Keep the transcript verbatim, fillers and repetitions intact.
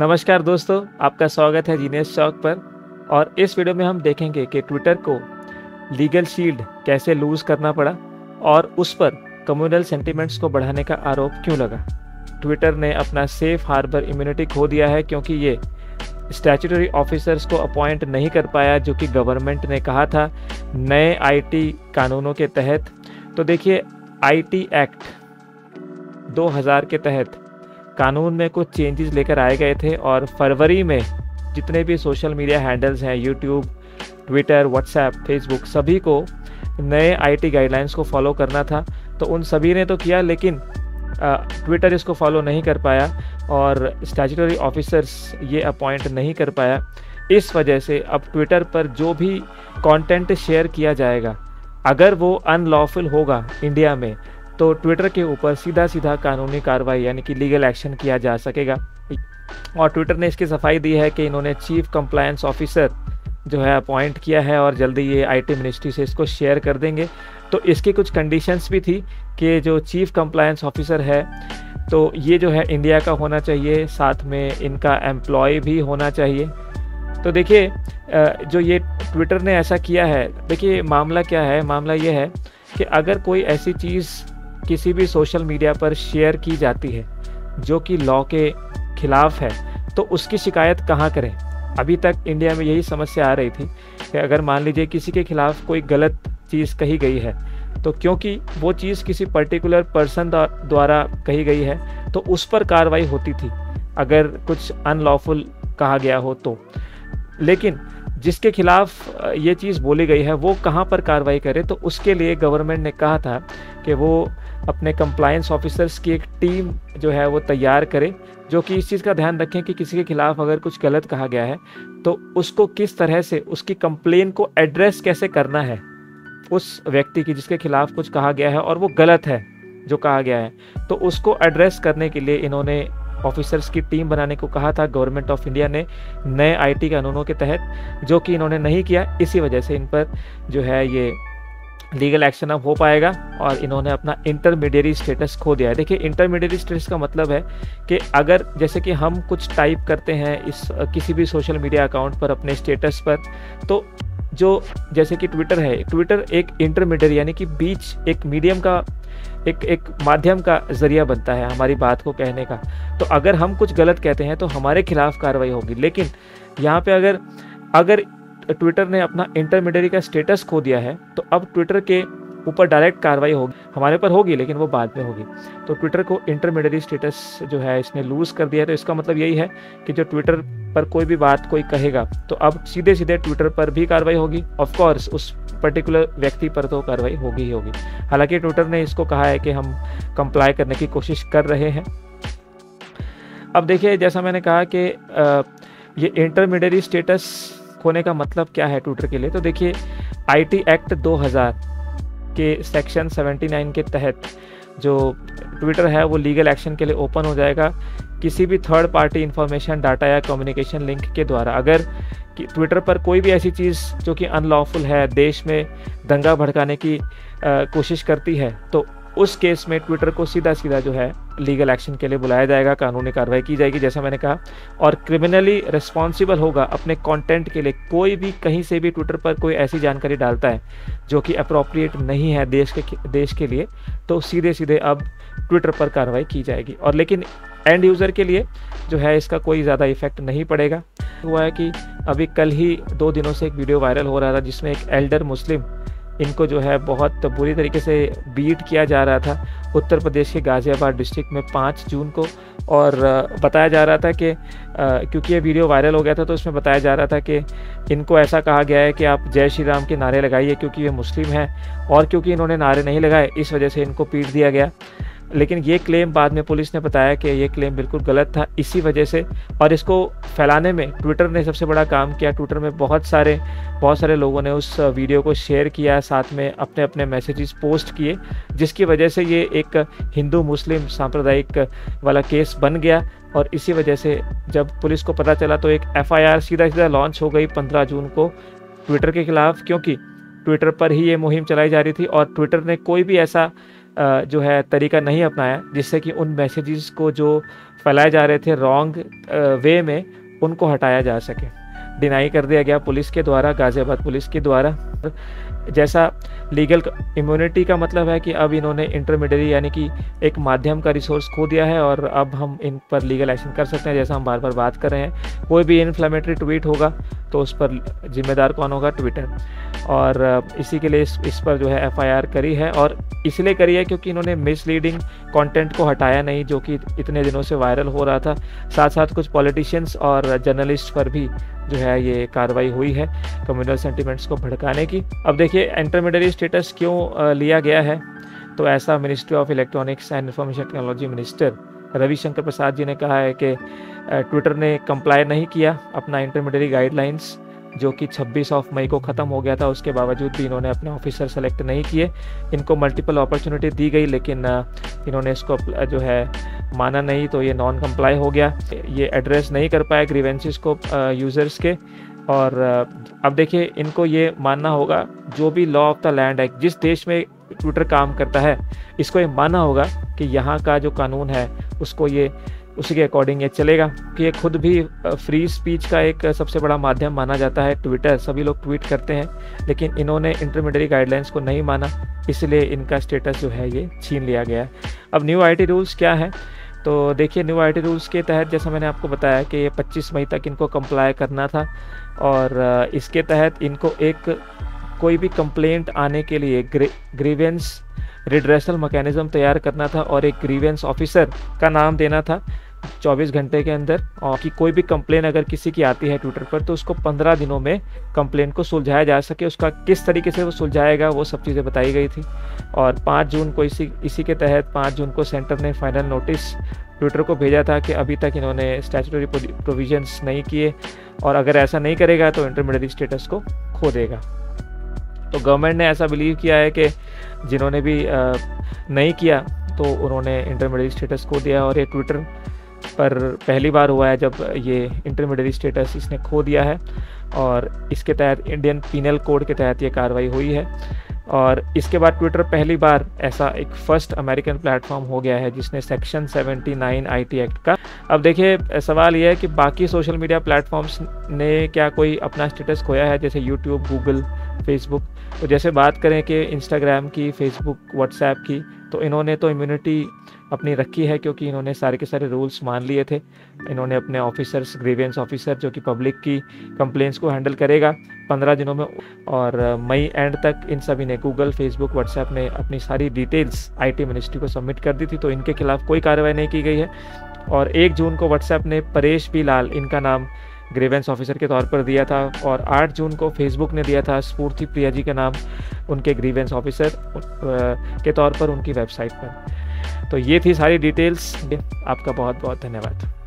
नमस्कार दोस्तों, आपका स्वागत है जीनियस चौक पर। और इस वीडियो में हम देखेंगे कि ट्विटर को लीगल शील्ड कैसे लूज़ करना पड़ा और उस पर कम्युनल सेंटिमेंट्स को बढ़ाने का आरोप क्यों लगा। ट्विटर ने अपना सेफ़ हार्बर इम्यूनिटी खो दिया है क्योंकि ये स्टैट्यूटरी ऑफिसर्स को अपॉइंट नहीं कर पाया, जो कि गवर्नमेंट ने कहा था नए आईटी कानूनों के तहत। तो देखिए, आईटी एक्ट दो हज़ार के तहत कानून में कुछ चेंजेस लेकर आए गए थे और फरवरी में जितने भी सोशल मीडिया हैंडल्स हैं, यूट्यूब, ट्विटर, व्हाट्सएप, फेसबुक, सभी को नए आईटी गाइडलाइंस को फॉलो करना था। तो उन सभी ने तो किया, लेकिन ट्विटर इसको फॉलो नहीं कर पाया और स्टैट्यूटरी ऑफिसर्स ये अपॉइंट नहीं कर पाया। इस वजह से अब ट्विटर पर जो भी कॉन्टेंट शेयर किया जाएगा, अगर वो अनलॉफुल होगा इंडिया में, तो ट्विटर के ऊपर सीधा सीधा कानूनी कार्रवाई यानी कि लीगल एक्शन किया जा सकेगा। और ट्विटर ने इसकी सफाई दी है कि इन्होंने चीफ कंप्लायंस ऑफिसर जो है अपॉइंट किया है और जल्दी ये आईटी मिनिस्ट्री से इसको शेयर कर देंगे। तो इसकी कुछ कंडीशंस भी थी कि जो चीफ कंप्लायंस ऑफिसर है तो ये जो है इंडिया का होना चाहिए, साथ में इनका एम्प्लॉय भी होना चाहिए। तो देखिए, जो ये ट्विटर ने ऐसा किया है, देखिए मामला क्या है। मामला ये है कि अगर कोई ऐसी चीज़ किसी भी सोशल मीडिया पर शेयर की जाती है जो कि लॉ के खिलाफ है, तो उसकी शिकायत कहाँ करें। अभी तक इंडिया में यही समस्या आ रही थी कि अगर मान लीजिए किसी के खिलाफ कोई गलत चीज़ कही गई है, तो क्योंकि वो चीज़ किसी पर्टिकुलर पर्सन द्वारा कही गई है तो उस पर कार्रवाई होती थी अगर कुछ अनलॉफुल कहा गया हो तो। लेकिन जिसके खिलाफ ये चीज़ बोली गई है वो कहाँ पर कार्रवाई करे, तो उसके लिए गवर्नमेंट ने कहा था कि वो अपने कंप्लायंस ऑफिसर्स की एक टीम जो है वो तैयार करे, जो कि इस चीज़ का ध्यान रखें कि किसी के खिलाफ अगर कुछ गलत कहा गया है तो उसको किस तरह से, उसकी कंप्लेन को एड्रेस कैसे करना है उस व्यक्ति की जिसके खिलाफ कुछ कहा गया है और वो गलत है जो कहा गया है। तो उसको एड्रेस करने के लिए इन्होंने ऑफिसर्स की टीम बनाने को कहा था गवर्नमेंट ऑफ इंडिया ने नए आईटी कानूनों के तहत, जो कि इन्होंने नहीं किया। इसी वजह से इन पर जो है ये लीगल एक्शन अब हो पाएगा और इन्होंने अपना इंटरमीडियरी स्टेटस खो दिया है। देखिए, इंटरमीडियरी स्टेटस का मतलब है कि अगर जैसे कि हम कुछ टाइप करते हैं इस किसी भी सोशल मीडिया अकाउंट पर अपने स्टेटस पर, तो जो जैसे कि ट्विटर है, ट्विटर एक इंटरमीडियरी यानी कि बीच, एक मीडियम का, एक एक माध्यम का जरिया बनता है हमारी बात को कहने का। तो अगर हम कुछ गलत कहते हैं तो हमारे खिलाफ कार्रवाई होगी, लेकिन यहाँ पे अगर अगर ट्विटर ने अपना इंटरमीडियरी का स्टेटस खो दिया है तो अब ट्विटर के ऊपर डायरेक्ट कार्रवाई होगी, हमारे पर होगी लेकिन वो बाद में होगी। तो ट्विटर को इंटरमीडियरी स्टेटस जो है इसने लूज़ कर दिया है। तो इसका मतलब यही है कि जो ट्विटर पर कोई भी बात कोई कहेगा तो अब सीधे सीधे ट्विटर पर भी कार्रवाई होगी। ऑफ कोर्स उस पर्टिकुलर व्यक्ति पर तो कार्रवाई होगी ही होगी। हालांकि ट्विटर ने इसको कहा है कि हम कंप्लाई करने की कोशिश कर रहे हैं। अब देखिए, जैसा मैंने कहा कि ये इंटरमीडियरी स्टेटस खोने का मतलब क्या है ट्विटर के लिए। तो देखिए, आईटी एक्ट दो हज़ार के सेक्शन उन्यासी के तहत जो ट्विटर है वो लीगल एक्शन के लिए ओपन हो जाएगा किसी भी थर्ड पार्टी इंफॉर्मेशन, डाटा या कम्युनिकेशन लिंक के द्वारा। अगर कि ट्विटर पर कोई भी ऐसी चीज़ जो कि अनलॉफुल है, देश में दंगा भड़काने की आ, कोशिश करती है, तो उस केस में ट्विटर को सीधा सीधा जो है लीगल एक्शन के लिए बुलाया जाएगा, कानूनी कार्रवाई की जाएगी जैसा मैंने कहा, और क्रिमिनली रिस्पॉन्सिबल होगा अपने कंटेंट के लिए। कोई भी कहीं से भी ट्विटर पर कोई ऐसी जानकारी डालता है जो कि अप्रोप्रिएट नहीं है देश के देश के लिए, तो सीधे सीधे अब ट्विटर पर कार्रवाई की जाएगी। और लेकिन एंड यूज़र के लिए जो है इसका कोई ज़्यादा इफेक्ट नहीं पड़ेगा। हुआ है कि अभी कल ही दो दिनों से एक वीडियो वायरल हो रहा था जिसमें एक एल्डर मुस्लिम, इनको जो है बहुत बुरी तरीके से बीट किया जा रहा था उत्तर प्रदेश के गाज़ियाबाद डिस्ट्रिक्ट में पाँच जून को। और बताया जा रहा था कि क्योंकि ये वीडियो वायरल हो गया था तो उसमें बताया जा रहा था कि इनको ऐसा कहा गया है कि आप जय श्री राम के नारे लगाइए, क्योंकि ये मुस्लिम हैं और क्योंकि इन्होंने नारे नहीं लगाए इस वजह से इनको पीट दिया गया। लेकिन ये क्लेम बाद में पुलिस ने बताया कि ये क्लेम बिल्कुल गलत था। इसी वजह से और इसको फैलाने में ट्विटर ने सबसे बड़ा काम किया। ट्विटर में बहुत सारे बहुत सारे लोगों ने उस वीडियो को शेयर किया, साथ में अपने अपने मैसेजेस पोस्ट किए, जिसकी वजह से ये एक हिंदू मुस्लिम सांप्रदायिक वाला केस बन गया। और इसी वजह से जब पुलिस को पता चला तो एक एफ आई आर सीधा सीधा लॉन्च हो गई पंद्रह जून को ट्विटर के खिलाफ, क्योंकि ट्विटर पर ही ये मुहिम चलाई जा रही थी और ट्विटर ने कोई भी ऐसा जो है तरीका नहीं अपनाया, जिससे कि उन मैसेजेस को जो फैलाए जा रहे थे रॉन्ग वे में उनको हटाया जा सके। डिनाई कर दिया गया पुलिस के द्वारा, गाज़ियाबाद पुलिस के द्वारा। जैसा लीगल इम्यूनिटी का मतलब है कि अब इन्होंने इंटरमीडियरी यानी कि एक माध्यम का रिसोर्स खो दिया है और अब हम इन पर लीगल एक्शन कर सकते हैं। जैसा हम बार बार बात कर रहे हैं, कोई भी इन्फ्लेमेटरी ट्वीट होगा तो उस पर जिम्मेदार कौन होगा? ट्विटर। और इसी के लिए इस, इस पर जो है एफआईआर करी है, और इसलिए करी है क्योंकि इन्होंने मिसलीडिंग कंटेंट को हटाया नहीं जो कि इतने दिनों से वायरल हो रहा था। साथ साथ कुछ पॉलिटिशियंस और जर्नलिस्ट पर भी जो है ये कार्रवाई हुई है कम्युनल सेंटिमेंट्स को भड़काने की। अब देखिए इंटरमीडियरी स्टेटस क्यों लिया गया है, तो ऐसा ministry of electronics and information technology minister Ravishankar Prasad ji ने कहा है कि ट्विटर ने कंप्लाई नहीं किया अपना इंटरमीडियरी गाइडलाइंस जो कि छब्बीस ऑफ मई को ख़त्म हो गया था, उसके बावजूद भी इन्होंने अपने ऑफिसर सेलेक्ट नहीं किए। इनको मल्टीपल अपॉर्चुनिटी दी गई लेकिन इन्होंने इसको जो है माना नहीं, तो ये नॉन कंप्लाई हो गया। ये एड्रेस नहीं कर पाए ग्रीवेंसेस को यूज़र्स के। और अब देखिए इनको ये मानना होगा, जो भी लॉ ऑफ द लैंड है, जिस देश में ट्विटर काम करता है, इसको ये मानना होगा कि यहाँ का जो कानून है उसको ये उसी के अकॉर्डिंग ये चलेगा। कि ये खुद भी फ्री स्पीच का एक सबसे बड़ा माध्यम माना जाता है ट्विटर, सभी लोग ट्वीट करते हैं, लेकिन इन्होंने इंटरमीडियरी गाइडलाइंस को नहीं माना, इसलिए इनका स्टेटस जो है ये छीन लिया गया है। अब न्यू आईटी रूल्स क्या है, तो देखिए न्यू आईटी रूल्स के तहत जैसा मैंने आपको बताया कि ये पच्चीस मई तक इनको कंप्लाई करना था, और इसके तहत इनको एक कोई भी कंप्लेंट आने के लिए ग्रीवेंस रिड्रेसल मैकेनिज़्म तैयार करना था और एक ग्रीवेंस ऑफिसर का नाम देना था चौबीस घंटे के अंदर, और कि कोई भी कंप्लेन अगर किसी की आती है ट्विटर पर तो उसको पंद्रह दिनों में कंप्लेन को सुलझाया जा सके। उसका किस तरीके से वो सुलझाएगा वो सब चीज़ें बताई गई थी। और पाँच जून को इसी इसी के तहत पाँच जून को सेंटर ने फाइनल नोटिस ट्विटर को भेजा था कि अभी तक इन्होंने स्टैट्यूटरी प्रोविजंस नहीं किए और अगर ऐसा नहीं करेगा तो इंटरमीडियरी स्टेटस को खो देगा। तो गवर्नमेंट ने ऐसा बिलीव किया है कि जिन्होंने भी आ, नहीं किया तो उन्होंने इंटरमीडियरी स्टेटस खो दिया, और ये ट्विटर पर पहली बार हुआ है जब ये इंटरमीडियरी स्टेटस इसने खो दिया है। और इसके तहत इंडियन पीनल कोड के तहत ये कार्रवाई हुई है, और इसके बाद ट्विटर पहली बार ऐसा एक फर्स्ट अमेरिकन प्लेटफॉर्म हो गया है जिसने सेक्शन उन्यासी आईटी एक्ट का। अब देखिए सवाल यह है कि बाकी सोशल मीडिया प्लेटफॉर्म्स ने क्या कोई अपना स्टेटस खोया है, जैसे यूट्यूब, गूगल, फेसबुक। तो जैसे बात करें कि इंस्टाग्राम की, फेसबुक, व्हाट्सएप की, तो इन्होंने तो इम्यूनिटी अपनी रखी है क्योंकि इन्होंने सारे के सारे रूल्स मान लिए थे। इन्होंने अपने ऑफिसर्स, ग्रीवेंस ऑफिसर जो कि पब्लिक की कंप्लेंट्स को हैंडल करेगा पंद्रह दिनों में, और मई एंड तक इन सभी ने गूगल, फेसबुक, व्हाट्सएप ने अपनी सारी डिटेल्स आईटी मिनिस्ट्री को सबमिट कर दी थी, तो इनके खिलाफ कोई कार्रवाई नहीं की गई है। और एक जून को व्हाट्सएप ने परेश भाल इनका नाम ग्रीवेंस ऑफिसर के तौर पर दिया था, और आठ जून को फेसबुक ने दिया था स्फूर्ति प्रिया जी का नाम उनके ग्रीवेंस ऑफिसर के तौर पर उनकी वेबसाइट पर। तो ये थी सारी डिटेल्स। आपका बहुत बहुत धन्यवाद।